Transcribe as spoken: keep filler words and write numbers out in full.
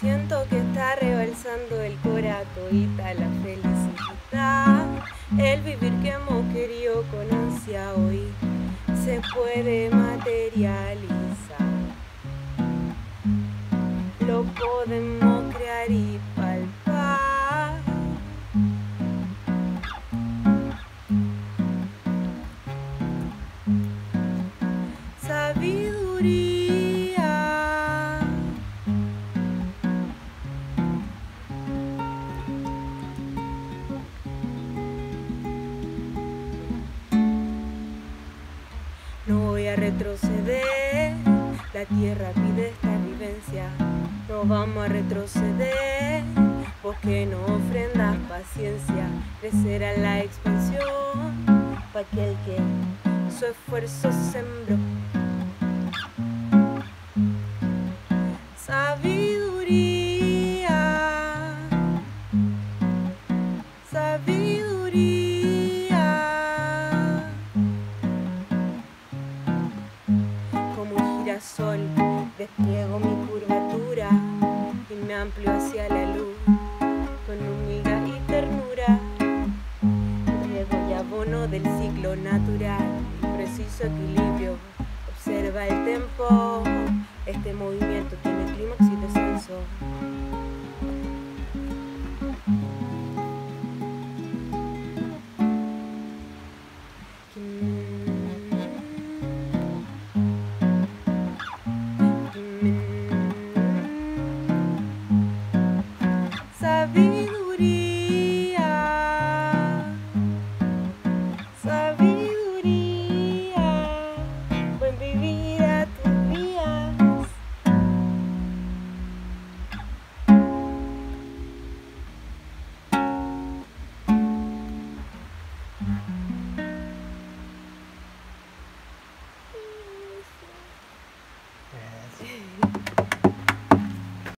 Siento que está rebalsando el cora todita la felicidad. El vivir que hemos querido con ansia hoy se puede materializar. Lo podemos crear y palpar. Sabiduría. No voy a retroceder, la tierra pide esta vivencia. No vamos a retroceder, porque no ofrendas paciencia. Crecerá la expansión, pa' aquel que su esfuerzo sembró. Sabiduría, sabiduría. Sol, despliego mi curvatura y me amplio hacia la luz con humildad y ternura. Riego y abono del ciclo natural, preciso equilibrio. Observa el tempo, este movimiento tiene clímax y descenso. Mm.